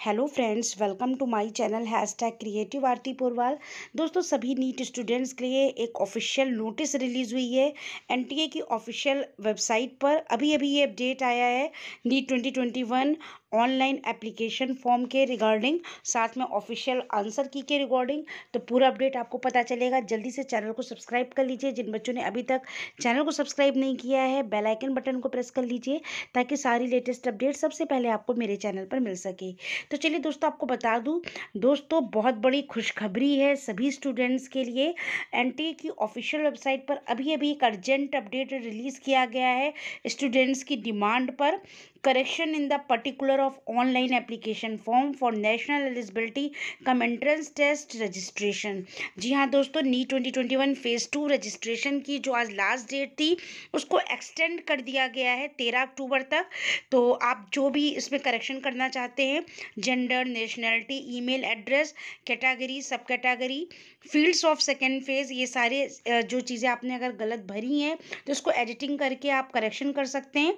Hello friends, welcome to my channel #creative Aarti Purwal. दोस्तों, सभी NEET students के लिए एक ऑफिशियल नोटिस रिलीज़ हुई है एनटीए की ऑफिशियल वेबसाइट पर। अभी अभी ये अपडेट आया है नीट 2021 ऑनलाइन एप्लीकेशन फॉर्म के रिगार्डिंग, साथ में ऑफिशियल आंसर की के रिगार्डिंग। तो पूरा अपडेट आपको पता चलेगा। जल्दी से चैनल को सब्सक्राइब कर लीजिए। जिन बच्चों ने अभी तक चैनल को सब्सक्राइब नहीं किया है, बेल आइकन बटन को प्रेस कर लीजिए ताकि सारी लेटेस्ट अपडेट सबसे पहले आपको मेरे चैनल पर मिल सके। तो चलिए दोस्तों, आपको बता दूं, दोस्तों बहुत बड़ी खुशखबरी है सभी स्टूडेंट्स के लिए। एनटीए की ऑफिशियल वेबसाइट पर अभी अभी एक अर्जेंट अपडेट रिलीज़ किया गया है स्टूडेंट्स की डिमांड पर। Correction in the particular of online application form for national eligibility cum entrance test registration. जी हाँ दोस्तों, नीट 2021 फेज़ 2 रजिस्ट्रेशन की जो आज लास्ट डेट थी उसको एक्सटेंड कर दिया गया है 13 अक्टूबर तक। तो आप जो भी इसमें करेक्शन करना चाहते हैं, gender, nationality, email address, category, sub category, fields of second phase, ये सारे जो चीज़ें आपने अगर गलत भरी हैं तो इसको एडिटिंग करके आप करेक्शन कर सकते हैं।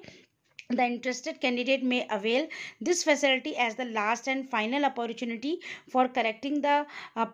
The interested candidate may avail this facility as the last and final opportunity for correcting the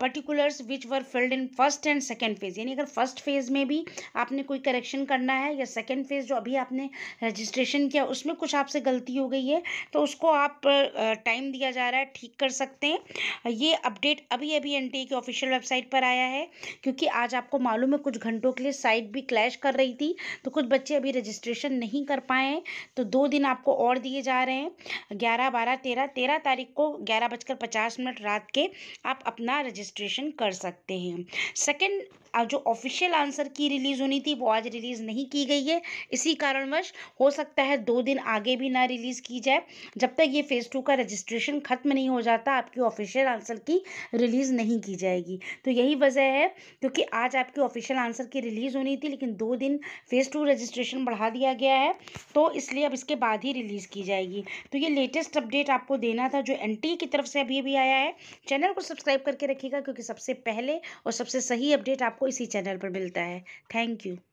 particulars which were filled in first and second phase। यानी अगर फर्स्ट फेज़ में भी आपने कोई करेक्शन करना है या सेकेंड फेज़ जो अभी आपने रजिस्ट्रेशन किया उसमें कुछ आपसे गलती हो गई है तो उसको आप टाइम दिया जा रहा है, ठीक कर सकते हैं। ये अपडेट अभी अभी एनटीए की ऑफिशियल वेबसाइट पर आया है, क्योंकि आज आपको मालूम है कुछ घंटों के लिए साइट भी क्लैश कर रही थी तो कुछ बच्चे अभी रजिस्ट्रेशन नहीं कर पाए हैं। तो 2 दिन आपको और दिए जा रहे हैं, 11, 12, 13 तारीख को 11:50 रात के आप अपना रजिस्ट्रेशन कर सकते हैं। सेकंड जो ऑफिशियल आंसर की रिलीज़ होनी थी वो आज रिलीज़ नहीं की गई है, इसी कारणवश हो सकता है 2 दिन आगे भी ना रिलीज़ की जाए। जब तक ये फेज़ 2 का रजिस्ट्रेशन ख़त्म नहीं हो जाता आपकी ऑफिशियल आंसर की रिलीज़ नहीं की जाएगी। तो यही वजह है, क्योंकि आज आपकी ऑफिशियल आंसर की रिलीज़ होनी थी लेकिन 2 दिन फेज़ 2 रजिस्ट्रेशन बढ़ा दिया गया है तो इसलिए अब इसके बाद ही रिलीज़ की जाएगी। तो ये लेटेस्ट अपडेट आपको देना था जो एनटीए की तरफ से अभी अभी आया है। चैनल को सब्सक्राइब करके रखिएगा, क्योंकि सबसे पहले और सबसे सही अपडेट आपको इसी चैनल पर मिलता है। Thank you.